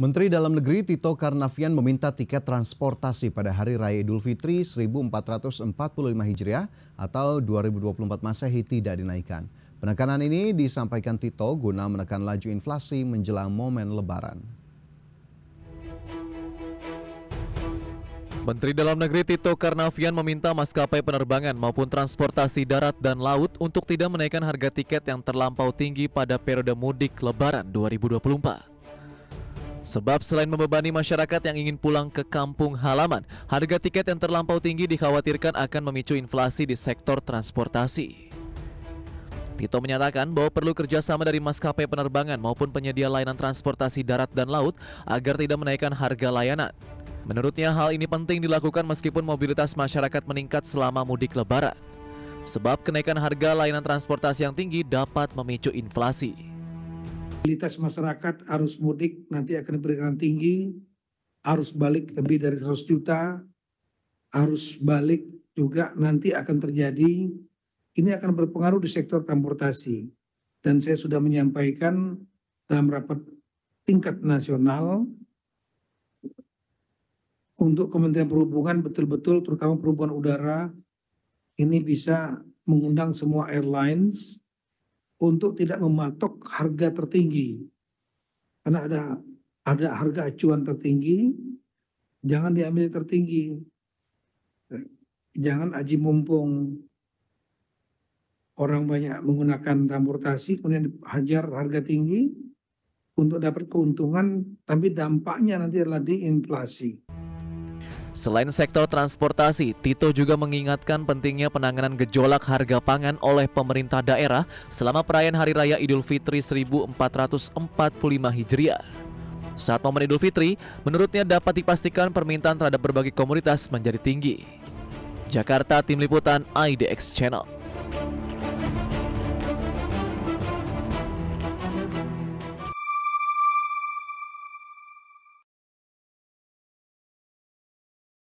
Menteri Dalam Negeri Tito Karnavian meminta tiket transportasi pada Hari Raya Idul Fitri 1445 Hijriah atau 2024 Masehi tidak dinaikkan. Penekanan ini disampaikan Tito guna menekan laju inflasi menjelang momen Lebaran. Menteri Dalam Negeri Tito Karnavian meminta maskapai penerbangan maupun transportasi darat dan laut untuk tidak menaikkan harga tiket yang terlampau tinggi pada periode mudik Lebaran 2024. Sebab selain membebani masyarakat yang ingin pulang ke kampung halaman, harga tiket yang terlampau tinggi dikhawatirkan akan memicu inflasi di sektor transportasi. Tito menyatakan bahwa perlu kerjasama dari maskapai penerbangan maupun penyedia layanan transportasi darat dan laut agar tidak menaikkan harga layanan. Menurutnya hal ini penting dilakukan meskipun mobilitas masyarakat meningkat selama mudik Lebaran. Sebab kenaikan harga layanan transportasi yang tinggi dapat memicu inflasi. Mobilitas masyarakat arus mudik nanti akan bergerak tinggi, arus balik lebih dari 100 juta, arus balik juga nanti akan terjadi, ini akan berpengaruh di sektor transportasi. Dan saya sudah menyampaikan dalam rapat tingkat nasional untuk Kementerian Perhubungan betul-betul terutama perhubungan udara ini bisa mengundang semua airlines untuk tidak mematok harga tertinggi, karena ada harga acuan tertinggi, jangan diambil tertinggi, jangan aji mumpung orang banyak menggunakan transportasi kemudian hajar harga tinggi untuk dapat keuntungan, tapi dampaknya nanti adalah di inflasi. Selain sektor transportasi, Tito juga mengingatkan pentingnya penanganan gejolak harga pangan oleh pemerintah daerah selama perayaan Hari Raya Idul Fitri 1445 Hijriah. Saat momen Idul Fitri, menurutnya dapat dipastikan permintaan terhadap berbagai komoditas menjadi tinggi. Jakarta, Tim Liputan IDX Channel.